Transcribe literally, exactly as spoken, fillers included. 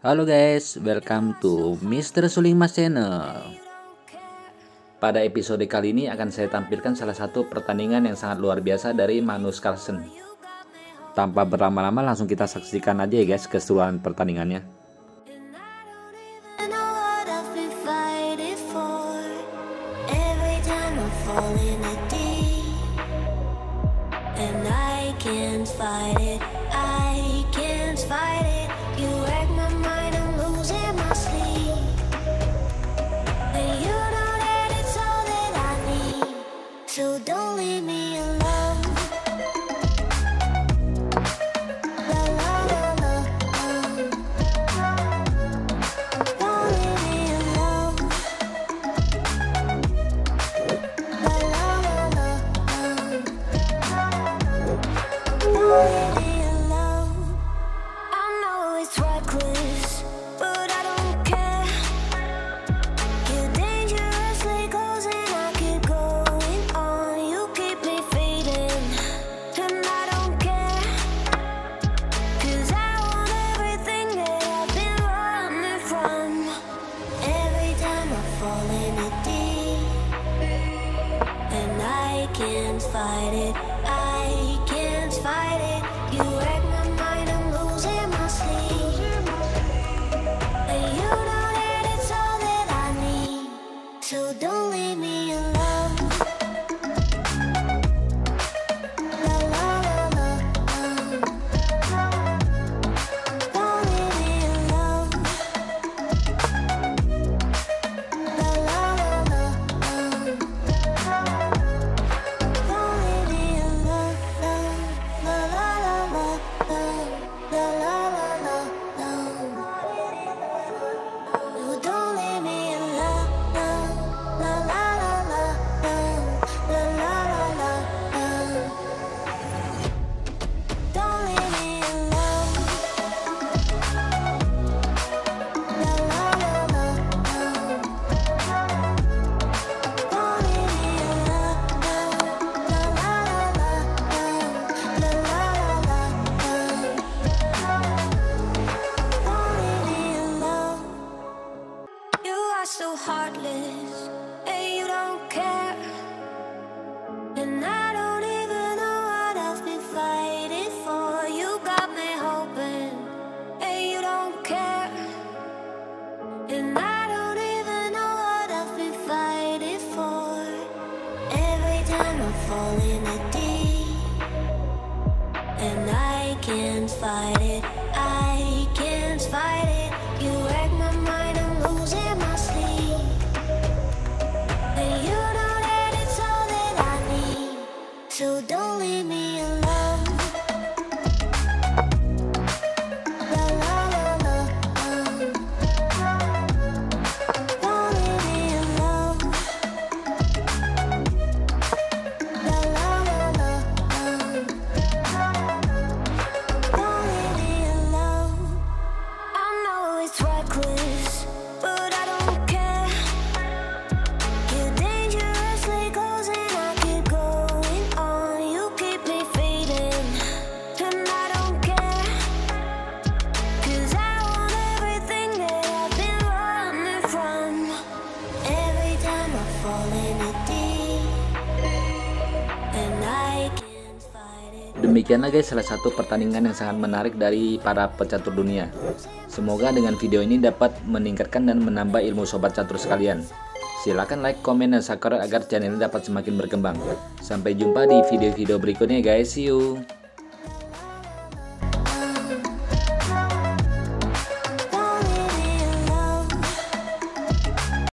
Halo guys, welcome to Mister Suling Emas Channel. Pada episode kali ini akan saya tampilkan salah satu pertandingan yang sangat luar biasa dari Magnus Carlsen. Tanpa berlama-lama langsung kita saksikan aja ya guys keseluruhan pertandingannya. Can't fight it, I can't fight it. You wreck my mind, I'm losing my sleep. And you know that it's all that I need, so don't leave me alone. La la la la, don't leave me alone. La la la la, so heartless, and you don't care, and I don't even know what I've been fighting for. You got me hoping, and you don't care, and I don't even know what I've been fighting for. Every time I'm falling a deep, and I can't fight it, I can't fight it. You wreck my mind, I'm losing my sleep. And you know that it's all that I need, so don't leave me alone. La la la la, don't leave me alone. La la la la, don't leave me alone. I know it's reckless, but I don't care. Demikianlah guys salah satu pertandingan yang sangat menarik dari para pecatur dunia. Semoga dengan video ini dapat meningkatkan dan menambah ilmu sobat catur sekalian. Silahkan like, komen, dan subscribe agar channel ini dapat semakin berkembang. Sampai jumpa di video-video berikutnya guys, see you!